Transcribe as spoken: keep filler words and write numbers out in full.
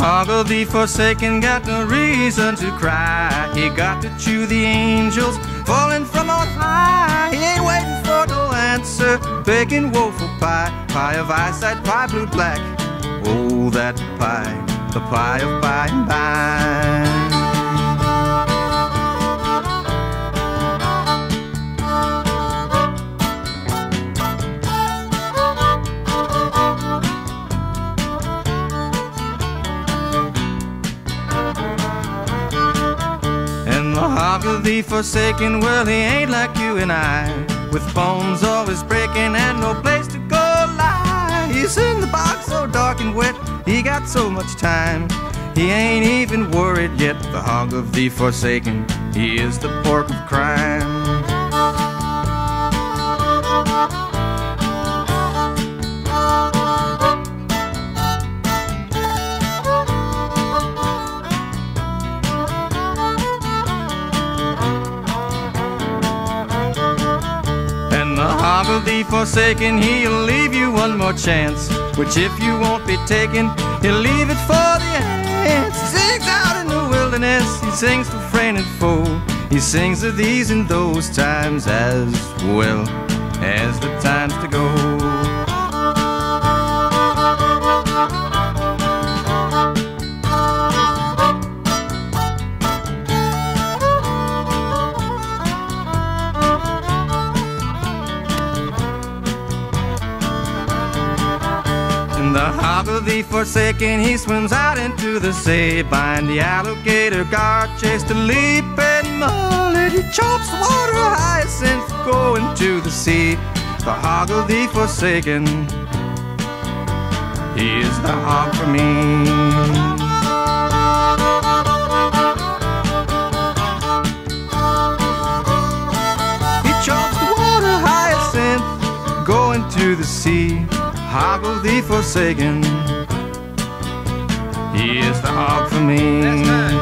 Hog of the Forsaken got no reason to cry. He got to chew the angels falling from on high. He ain't waiting for no answer, baking woeful pie. Pie of eyesight, pie blue black. Oh, that pie, the pie of by and by. The hog of the forsaken, well, he ain't like you and I, with bones always breaking and no place to go lie. He's in the box so dark and wet, he got so much time, he ain't even worried yet. The hog of the forsaken, he is the pork of crime. The hog of the forsaken, he'll leave you one more chance, which if you won't be taken, he'll leave it for the ants. He sings out in the wilderness, he sings for friend and foe, he sings of these and those times as well as the times to go. The hog of the forsaken, he swims out into the sea, bind the alligator, gar, chase the leaping mullet, he chomps water hyacinth, go into the sea. The hog of the forsaken, he is the hog for me. He chomps water hyacinth, go into the sea. Hog of the forsaken, he is the hog for me.